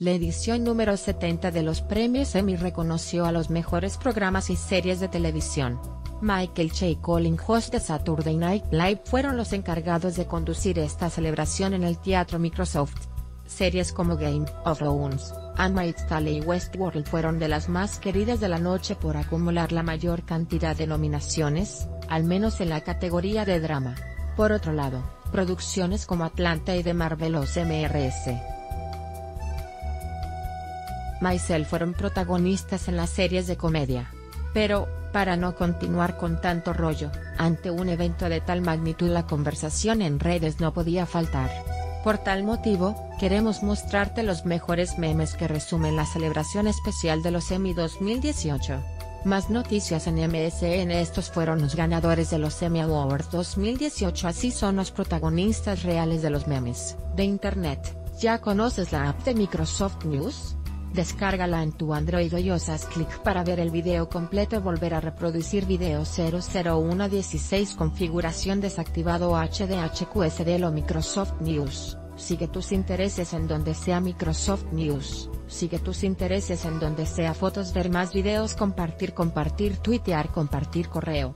La edición número 70 de los premios Emmy reconoció a los mejores programas y series de televisión. Michael Che y Colin Jost de Saturday Night Live fueron los encargados de conducir esta celebración en el teatro Microsoft. Series como Game of Thrones, Handmaid's Tale y Westworld fueron de las más queridas de la noche por acumular la mayor cantidad de nominaciones, al menos en la categoría de drama. Por otro lado, producciones como Atlanta y The Marvelous Mrs. Maisel fueron protagonistas en las series de comedia. Pero, para no continuar con tanto rollo, ante un evento de tal magnitud la conversación en redes no podía faltar. Por tal motivo, queremos mostrarte los mejores memes que resumen la celebración especial de los Emmy 2018. Más noticias en MSN. Estos fueron los ganadores de los Emmy Awards 2018. Así son los protagonistas reales de los memes de Internet. ¿Ya conoces la app de Microsoft News? Descárgala en tu Android y haz clic para ver el video completo. Volver a reproducir video 00116. Configuración desactivado HDHQSD o Microsoft News. Sigue tus intereses en donde sea Microsoft News. Sigue tus intereses en donde sea fotos, ver más videos, compartir, tuitear, compartir correo.